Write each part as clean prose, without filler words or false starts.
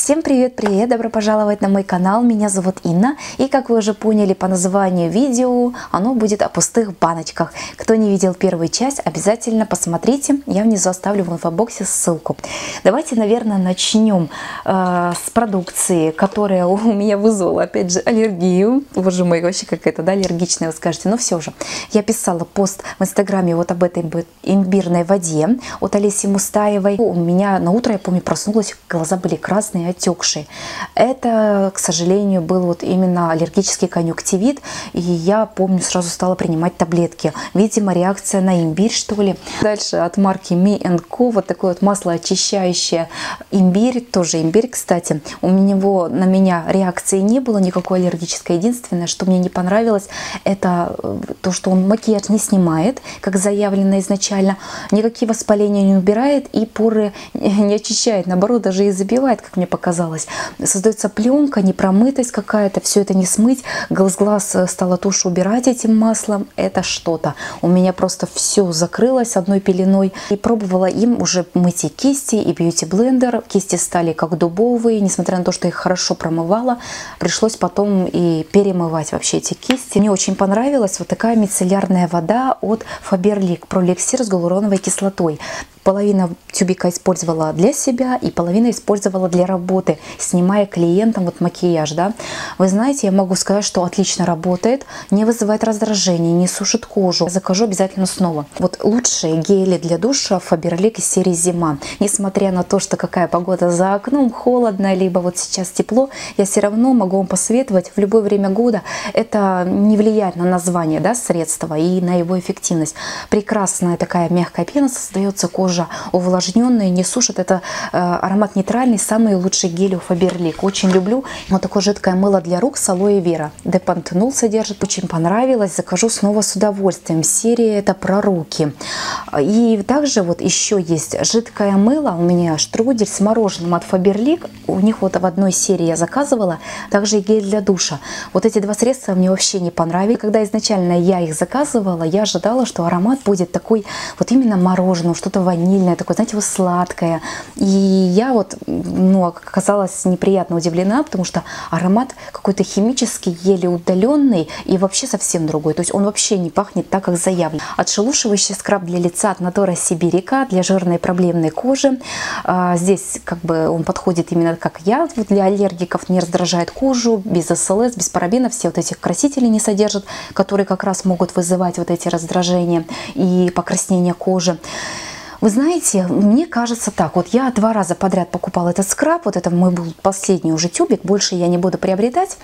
Всем привет-привет! Добро пожаловать на мой канал, меня зовут Инна, и как вы уже поняли по названию видео, оно будет о пустых баночках. Кто не видел первую часть, обязательно посмотрите, я внизу оставлю в инфобоксе ссылку. Давайте, наверное, начнем с продукции, которая у меня вызвала, опять же, аллергию. Боже мой, вообще какая-то, да, аллергичная, вы скажете, но все же. Я писала пост в инстаграме вот об этой имбирной воде от Олеси Мустаевой. У меня на утро, я помню, проснулась, глаза были красные, отекший. Это, к сожалению, был вот именно аллергический конъюнктивит, и я помню, сразу стала принимать таблетки. Видимо, реакция на имбирь, что ли. Дальше от марки Me & Co. вот такое вот масло очищающее имбирь, тоже имбирь, кстати. У него на меня реакции не было никакой аллергической. Единственное, что мне не понравилось, это то, что он макияж не снимает, как заявлено изначально, никакие воспаления не убирает и поры не очищает, наоборот, даже и забивает, как мне показалось. Создается пленка, непромытость какая-то, все это не смыть. Глаз стала тушь убирать этим маслом, это что-то. У меня просто все закрылось одной пеленой. И пробовала им уже мыть и кисти, и бьюти-блендер. Кисти стали как дубовые, несмотря на то, что их хорошо промывала, пришлось потом и перемывать вообще эти кисти. Мне очень понравилась вот такая мицеллярная вода от Faberlic, ПроЛиксир с гиалуроновой кислотой. Половина тюбика использовала для себя и половина использовала для работы, снимая клиентам вот макияж, да. Вы знаете, я могу сказать, что отлично работает, не вызывает раздражений, не сушит кожу. Я закажу обязательно снова. Вот лучшие гели для душа Фаберлик из серии «Зима». Несмотря на то, что какая погода за окном, холодно, либо вот сейчас тепло, я все равно могу вам посоветовать в любое время года. Это не влияет на название, да, средства и на его эффективность. Прекрасная такая мягкая пена создается, кожа увлажненная, не сушит. Это аромат нейтральный, самый лучший гель у Фаберлик. Очень люблю. Вот такое жидкое мыло для рук с алоэ вера. Депантенол содержит. Очень понравилось. Закажу снова с удовольствием. Серия это про руки. И также вот еще есть жидкое мыло. У меня штрудель с мороженым от Фаберлик. У них вот в одной серии я заказывала. Также и гель для душа. Вот эти два средства мне вообще не понравились. Когда изначально я их заказывала, я ожидала, что аромат будет такой вот именно мороженого, что-то ванильное, такое, знаете, вот сладкое. И я вот, ну, оказалась неприятно удивлена, потому что аромат какой-то химический, еле удаленный и вообще совсем другой. То есть он вообще не пахнет так, как заявлено. Отшелушивающий скраб для лица от натура Сибирика для жирной проблемной кожи. Здесь как бы он подходит именно как я, вот для аллергиков, не раздражает кожу, без СЛС, без парабенов, все вот этих красителей не содержит, которые как раз могут вызывать вот эти раздражения и покраснение кожи. Вы знаете, мне кажется так, вот я 2 раза подряд покупала этот скраб, вот это мой был последний уже тюбик, больше я не буду приобретать.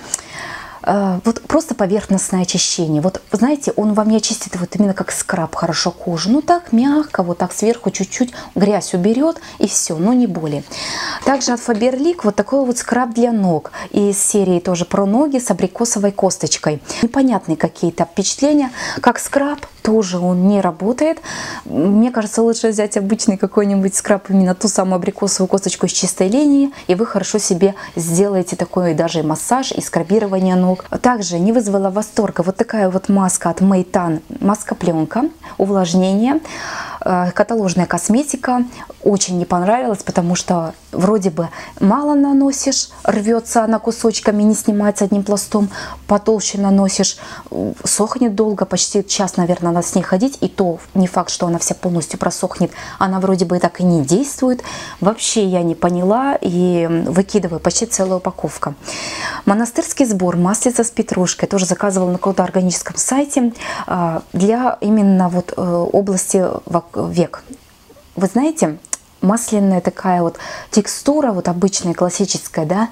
Вот просто поверхностное очищение. Вот, знаете, он вам не очистит вот именно как скраб хорошо кожу. Ну так, мягко, вот так сверху чуть-чуть грязь уберет и все, но не более. Также от Faberlic вот такой вот скраб для ног. Из серии тоже про ноги с абрикосовой косточкой. Непонятные какие-то впечатления. Как скраб тоже он не работает. Мне кажется, лучше взять обычный какой-нибудь скраб, именно ту самую абрикосовую косточку с чистой линии, и вы хорошо себе сделаете такой даже массаж и скрабирование ног. Также не вызвала восторга вот такая вот маска от Maitan, маска-пленка, увлажнение, каталожная косметика. Очень не понравилась, потому что вроде бы мало наносишь, рвется она кусочками, не снимается одним пластом, потолще наносишь, сохнет долго, почти час, наверное, надо с ней ходить, и то не факт, что она вся полностью просохнет, она вроде бы и так и не действует. Вообще я не поняла и выкидываю, почти целая упаковка. Монастырский сбор, маслица с петрушкой, тоже заказывала на каком-то органическом сайте для именно вот области век. Вы знаете, масляная такая вот текстура, вот обычная, классическая, да,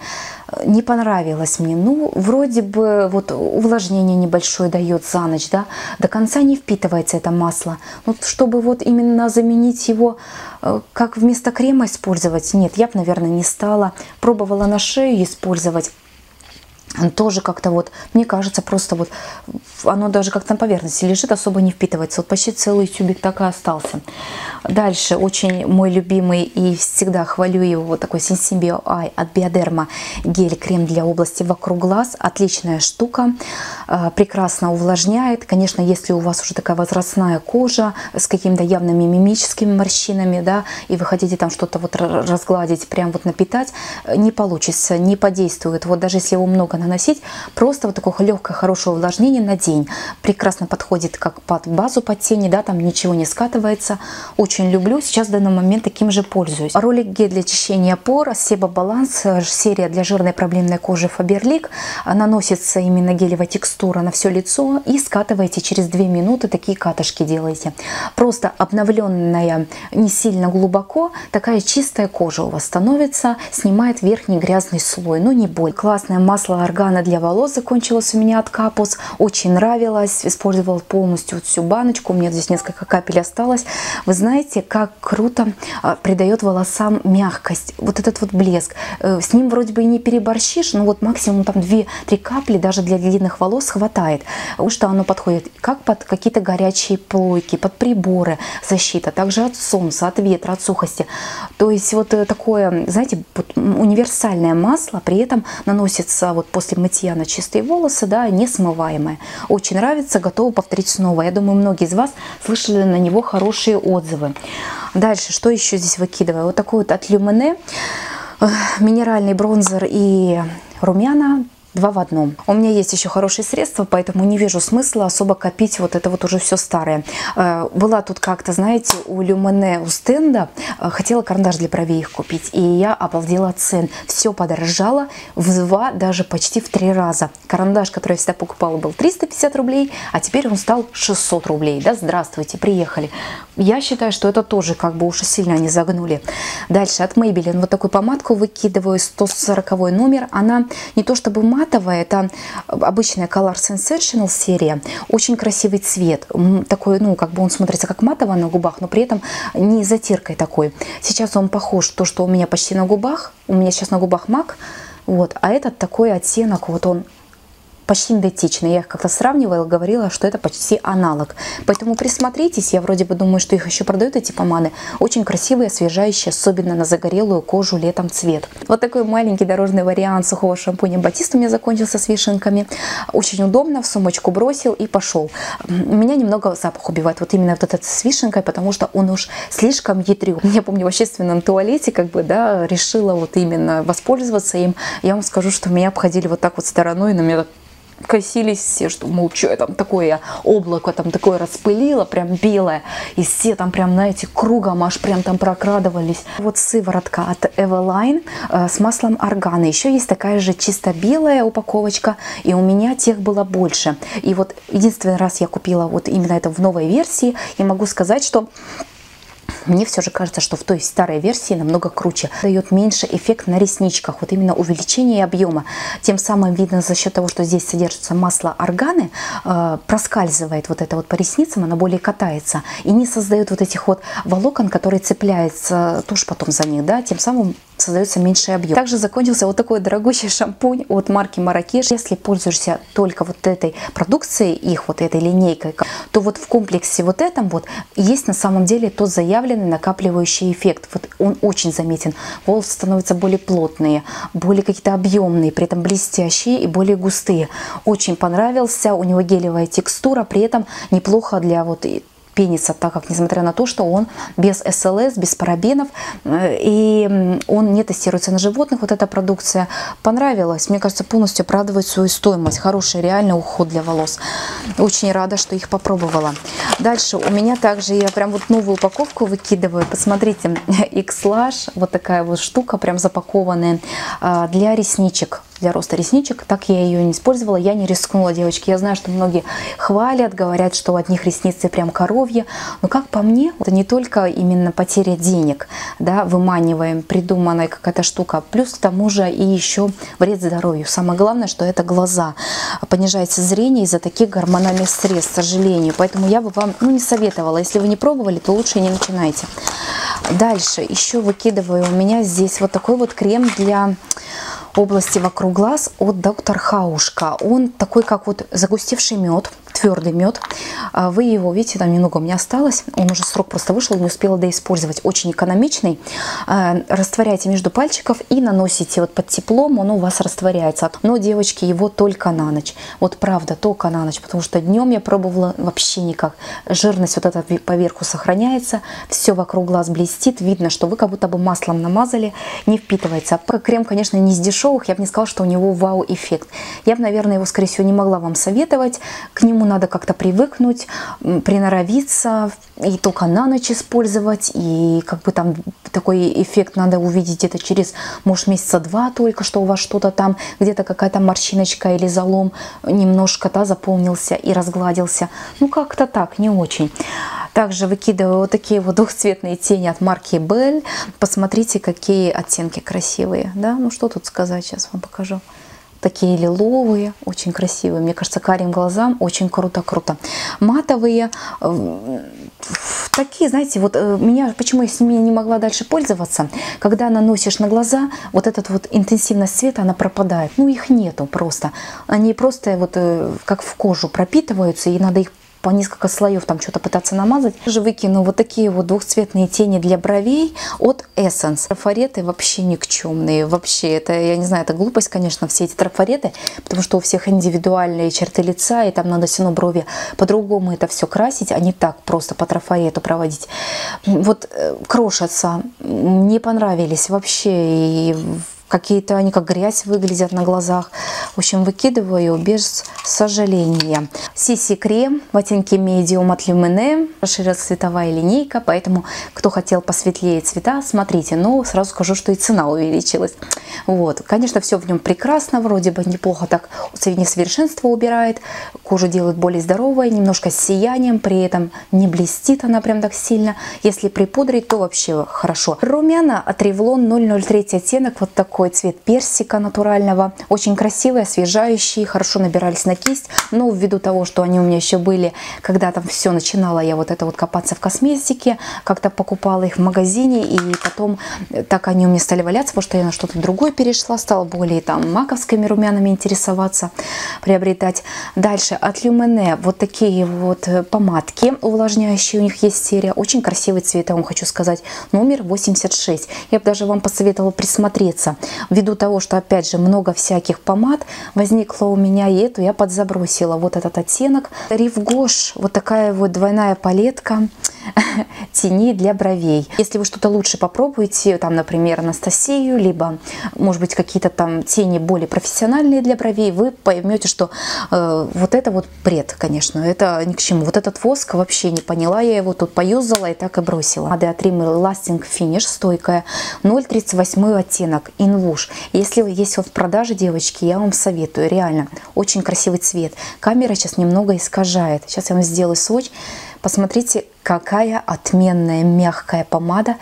не понравилась мне. Ну, вроде бы вот увлажнение небольшое дает за ночь, да, до конца не впитывается это масло. Вот чтобы вот именно заменить его, как вместо крема использовать, нет, я бы, наверное, не стала. Пробовала на шею использовать. Он тоже как-то вот, мне кажется, просто вот оно даже как-то на поверхности лежит, особо не впитывается. Вот почти целый тюбик так и остался. Дальше очень мой любимый и всегда хвалю его, вот такой Sensibio Eye от Биодерма гель-крем для области вокруг глаз. Отличная штука, прекрасно увлажняет. Конечно, если у вас уже такая возрастная кожа с какими-то явными мимическими морщинами, да, и вы хотите там что-то вот разгладить, прям вот напитать, не получится, не подействует. Вот даже если его много наносить, просто вот такое легкое, хорошее увлажнение на день. Прекрасно подходит как под базу, под тени, да, там ничего не скатывается. Очень люблю, сейчас в данный момент таким же пользуюсь. Ролик гель для очищения пор, себабаланс, серия для жирной проблемной кожи Faberlic. Наносится именно гелевая текстура на все лицо и скатываете через 2 минуты, такие катышки делаете. Просто обновленная, не сильно глубоко, такая чистая кожа у вас становится, снимает верхний грязный слой, но не боль. Классное масло органа для волос закончилось у меня от Капус, очень нравилось, использовала полностью вот всю баночку, у меня здесь несколько капель осталось. Вы знаете, как круто придает волосам мягкость, вот этот вот блеск. С ним вроде бы и не переборщишь, но вот максимум там 2-3 капли даже для длинных волос хватает, потому что оно подходит как под какие-то горячие плойки, под приборы, защита, также от солнца, от ветра, от сухости. То есть вот такое, знаете, универсальное масло, при этом наносится вот после мытья на чистые волосы, да, несмываемое. Очень нравится, готова повторить снова. Я думаю, многие из вас слышали на него хорошие отзывы. Дальше, что еще здесь выкидываю? Вот такой вот от Lumene минеральный бронзер и румяна. 2 в 1. У меня есть еще хорошие средства, поэтому не вижу смысла особо копить вот это вот уже все старое. Была тут как-то, знаете, у Lumene, у стенда, хотела карандаш для бровей их купить, и я обалдела от цен. Все подорожало в 2, даже почти в 3 раза. Карандаш, который я всегда покупала, был 350 рублей, а теперь он стал 600 рублей. Да, здравствуйте, приехали. Я считаю, что это тоже как бы уж сильно они загнули. Дальше от Maybelline вот такую помадку выкидываю, 140 номер. Она не то чтобы мать, это обычная Color Sensational серия, очень красивый цвет, такой, ну, как бы он смотрится как матово на губах, но при этом не затиркой такой. Сейчас он похож, то, что у меня почти на губах, у меня сейчас на губах мак, вот, а этот такой оттенок, вот он почти идентичные. Я их как-то сравнивала, говорила, что это почти аналог. Поэтому присмотритесь. Я вроде бы думаю, что их еще продают, эти помады. Очень красивые, освежающие, особенно на загорелую кожу летом цвет. Вот такой маленький дорожный вариант сухого шампуня Батист у меня закончился с вишенками. Очень удобно, в сумочку бросил и пошел. Меня немного запах убивает. Вот именно вот этот с вишенкой, потому что он уж слишком ядрю. Я помню, в общественном туалете, как бы, да, решила вот именно воспользоваться им. Я вам скажу, что меня обходили вот так вот стороной, на меня косились все, что, мол, что я там такое облако там такое распылила, прям белое, и все там прям, знаете, кругом аж прям там прокрадывались. Вот сыворотка от Eveline с маслом органа, еще есть такая же чисто белая упаковочка, и у меня тех было больше, и вот единственный раз я купила вот именно это в новой версии, и могу сказать, что мне все же кажется, что в той старой версии намного круче. Дает меньше эффект на ресничках, вот именно увеличение объема. Тем самым видно, за счет того, что здесь содержится масло органы, проскальзывает вот это вот по ресницам, она более катается и не создает вот этих вот волокон, которые цепляются тушь потом за них, да, тем самым создается меньший объем. Также закончился вот такой дорогущий шампунь от марки Marrakech. Если пользуешься только вот этой продукцией, их вот этой линейкой, то вот в комплексе вот этом вот есть на самом деле тот заявленный накапливающий эффект. Вот он очень заметен. Волосы становятся более плотные, более какие-то объемные, при этом блестящие и более густые. Очень понравился. У него гелевая текстура, при этом неплохо для вот пенится, так как, несмотря на то, что он без СЛС, без парабенов, и он не тестируется на животных, вот эта продукция понравилась. Мне кажется, полностью оправдывает свою стоимость. Хороший реально уход для волос. Очень рада, что их попробовала. Дальше у меня также, я прям вот новую упаковку выкидываю. Посмотрите, X-Lash, вот такая вот штука, прям запакованная для ресничек, для роста ресничек. Так я ее не использовала, я не рискнула, девочки. Я знаю, что многие хвалят, говорят, что у одних ресницы прям коровьи, но как по мне, это не только именно потеря денег, да, выманиваем, придуманная какая-то штука, плюс к тому же и еще вред здоровью. Самое главное, что это глаза. Понижается зрение из-за таких гормональных средств, к сожалению. Поэтому я бы вам, ну, не советовала. Если вы не пробовали, то лучше не начинайте. Дальше еще выкидываю у меня здесь вот такой вот крем для области вокруг глаз от Доктор Хаушка. Он такой, как вот загустевший мед, твердый мед. Вы его видите, там немного у меня осталось. Он уже срок просто вышел, не успела доиспользовать. Очень экономичный. Растворяйте между пальчиков и наносите вот под теплом, он у вас растворяется. Но, девочки, его только на ночь. Вот правда, только на ночь, потому что днем я пробовала вообще никак. Жирность вот эта поверху сохраняется, все вокруг глаз блестит, видно, что вы как будто бы маслом намазали, не впитывается. Крем, конечно, не из дешевых, я бы не сказала, что у него вау-эффект. Я бы, наверное, его, скорее всего, не могла вам советовать. К нему надо как-то привыкнуть, приноровиться, и только на ночь использовать, и как бы там такой эффект надо увидеть это через, может, месяца два только, что у вас что-то там, где-то какая-то морщиночка или залом немножко, да, заполнился и разгладился. Ну, как-то так, не очень. Также выкидываю вот такие вот двухцветные тени от марки Bell. Посмотрите, какие оттенки красивые. Да? Ну, что тут сказать, сейчас вам покажу. Такие лиловые, очень красивые. Мне кажется, карим глазам очень круто-круто. Матовые, такие, знаете, вот меня, почему я с ними не могла дальше пользоваться, когда наносишь на глаза, вот эта вот интенсивность цвета, она пропадает. Ну, их нету просто. Они просто вот как в кожу пропитываются, и надо их по несколько слоев там что-то пытаться намазать. Также выкину вот такие вот двухцветные тени для бровей от Essence. Трафареты вообще никчемные. Вообще, это, я не знаю, это глупость, конечно, все эти трафареты, потому что у всех индивидуальные черты лица, и там надо все равно брови по-другому это все красить, а не так просто по трафарету проводить. Вот крошатся, не понравились вообще, и какие-то они как грязь выглядят на глазах. В общем, выкидываю без сожаления. CC-крем в оттенке медиум от Lumene. Расширилась цветовая линейка, поэтому, кто хотел посветлее цвета, смотрите. Но сразу скажу, что и цена увеличилась. Вот. Конечно, все в нем прекрасно. Вроде бы неплохо так несовершенство убирает. Кожу делает более здоровой, немножко с сиянием. При этом не блестит она прям так сильно. Если припудрить, то вообще хорошо. Румяна от Ревлон 003 оттенок. Вот такой. Цвет персика натурального, очень красивые, освежающие, хорошо набирались на кисть, но ввиду того, что они у меня еще были, когда там все начинала я вот это вот копаться в косметике, как-то покупала их в магазине, и потом так они у меня стали валяться, потому что я на что-то другое перешла, стала более там маковскими румянами интересоваться, приобретать. Дальше от Lumene вот такие вот помадки увлажняющие, у них есть серия, очень красивый цвет, я вам хочу сказать, номер 86. Я бы даже вам посоветовала присмотреться. Ввиду того, что опять же много всяких помад возникло у меня, и эту я подзабросила. Вот этот оттенок. Ривгош, вот такая вот двойная палетка тени для бровей. Если вы что-то лучше попробуете, там, например, Анастасию, либо, может быть, какие-то там тени более профессиональные для бровей, вы поймете, что вот это вот бред, конечно, это ни к чему. Вот этот воск вообще не поняла, я его тут поюзала и так и бросила. От Риммель Lasting Finish, стойкая, 0,38 оттенок. Инвуш. Если есть он в продаже, девочки, я вам советую. Реально, очень красивый цвет. Камера сейчас немного искажает. Сейчас я вам сделаю сводч. Посмотрите, какая отменная мягкая помада.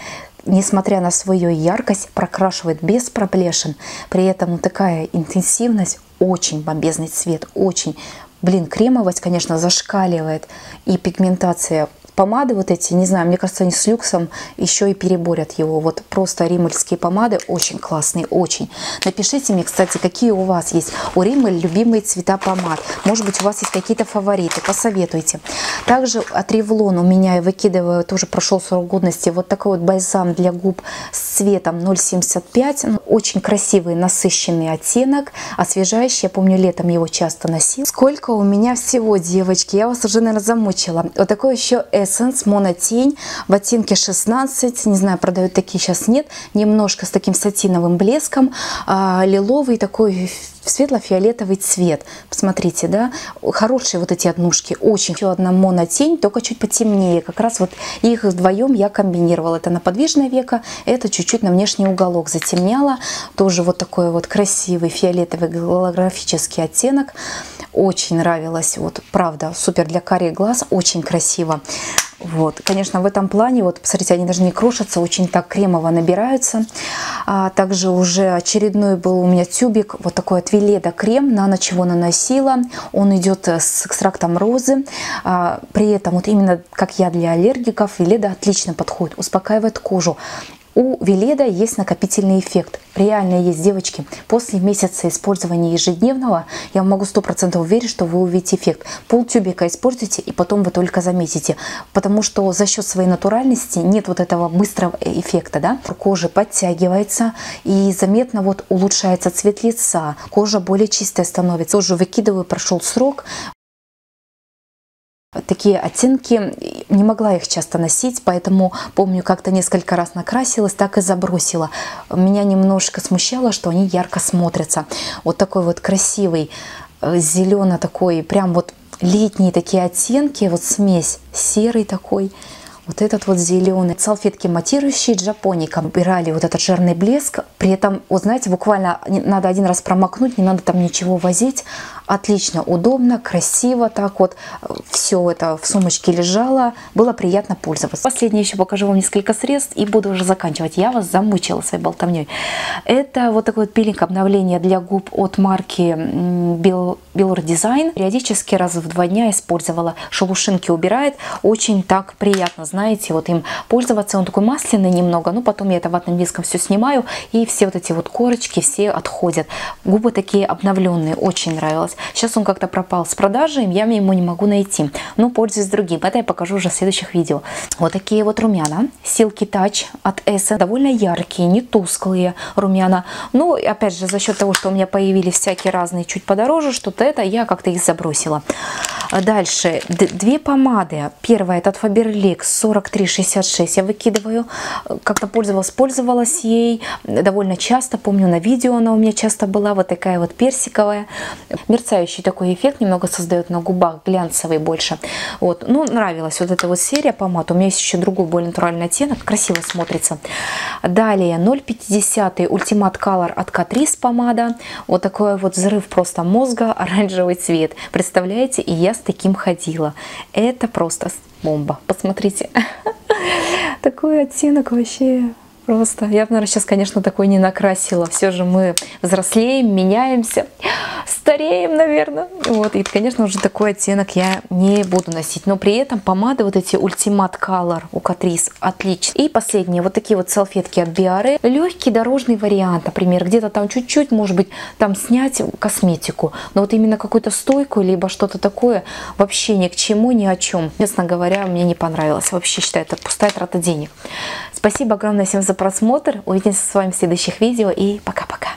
Несмотря на свою яркость, прокрашивает без проплешин. При этом такая интенсивность, очень бомбезный цвет, очень. Блин, кремовость, конечно, зашкаливает. И пигментация помады вот эти, не знаю, мне кажется, они с люксом еще и переборят его. Вот просто риммельские помады очень классные, очень. Напишите мне, кстати, какие у вас есть у Риммель любимые цвета помад. Может быть, у вас есть какие-то фавориты, посоветуйте. Также от Ревлон у меня, я выкидываю, тоже прошел срок годности, вот такой вот бальзам для губ с цветом 0,75. Очень красивый, насыщенный оттенок, освежающий. Я помню, летом его часто носил. Сколько у меня всего, девочки, я вас уже, наверное, замучила. Вот такой еще Essence монотень в оттенке 16, не знаю, продают такие, сейчас нет, немножко с таким сатиновым блеском, лиловый такой светло-фиолетовый цвет, посмотрите, да, хорошие вот эти однушки, очень. Еще одна монотень, только чуть потемнее, как раз вот их вдвоем я комбинировала, это на подвижное веко, это чуть-чуть на внешний уголок затемняла, тоже вот такой вот красивый фиолетовый голографический оттенок, очень нравилось, вот правда, супер для карих глаз, очень красиво. Вот, конечно, в этом плане, вот, посмотрите, они даже не крошатся, очень так кремово набираются. Также уже очередной был у меня тюбик, вот такой от Weleda крем, на ночь его наносила. Он идет с экстрактом розы. При этом, вот именно как я для аллергиков, Weleda отлично подходит, успокаивает кожу. У Weleda есть накопительный эффект. Реально есть, девочки. После месяца использования ежедневного я могу 100% уверить, что вы увидите эффект. Полтюбика используйте, и потом вы только заметите. Потому что за счет своей натуральности нет вот этого быстрого эффекта, да? Кожа подтягивается и заметно вот улучшается цвет лица. Кожа более чистая становится. Тоже выкидываю, прошел срок. Такие оттенки, не могла их часто носить, поэтому, помню, как-то несколько раз накрасилась, так и забросила. Меня немножко смущало, что они ярко смотрятся. Вот такой вот красивый, зелено такой, прям вот летние такие оттенки, вот смесь, серый такой. Вот этот вот зеленый. Салфетки матирующие джапоником. Убирали вот этот жирный блеск. При этом, вот знаете, буквально надо один раз промокнуть, не надо там ничего возить. Отлично, удобно, красиво так вот. Все это в сумочке лежало. Было приятно пользоваться. Последнее еще покажу вам несколько средств и буду уже заканчивать. Я вас замучила своей болтовней. Это вот такой вот пилинг обновление для губ от марки Белор Дизайн. Периодически раз в 2 дня использовала. Шелушинки убирает. Очень так приятно, знаете, вот им пользоваться. Он такой масляный немного, но потом я это ватным диском все снимаю, и все вот эти вот корочки все отходят. Губы такие обновленные, очень нравилось. Сейчас он как-то пропал с продажи, я ему не могу найти, но пользуюсь другим. Это я покажу уже в следующих видео. Вот такие вот румяна, Silky Touch от Essence, довольно яркие, не тусклые румяна. Ну, опять же, за счет того, что у меня появились всякие разные чуть подороже, что-то это, я как-то их забросила. Дальше, 2 помады. Первая, это от Faberlic, 43,66 я выкидываю. Как-то пользовалась ей довольно часто. Помню, на видео она у меня часто была. Вот такая вот персиковая. Мерцающий такой эффект. Немного создает на губах. Глянцевый больше. Вот. Ну, нравилась вот эта вот серия помад. У меня есть еще другой, более натуральный оттенок. Красиво смотрится. Далее 0,50 Ultimate Color от Catrice помада. Вот такой вот взрыв просто мозга. Оранжевый цвет. Представляете? И я с таким ходила. Это просто бомба. Посмотрите. Такой оттенок вообще просто. Я бы, наверное, сейчас, конечно, такой не накрасила. Все же мы взрослеем, меняемся, стареем, наверное. Вот. И, конечно, уже такой оттенок я не буду носить. Но при этом помады вот эти Ultimate Color у Catrice отлично. И последние вот такие вот салфетки от Biore. Легкий дорожный вариант, например. Где-то там чуть-чуть, может быть, там снять косметику. Но вот именно какую-то стойку, либо что-то такое, вообще ни к чему, ни о чем. Честно говоря, мне не понравилось. Вообще, считаю, это пустая трата денег. Спасибо огромное всем за просмотр. Увидимся с вами в следующих видео. И пока-пока.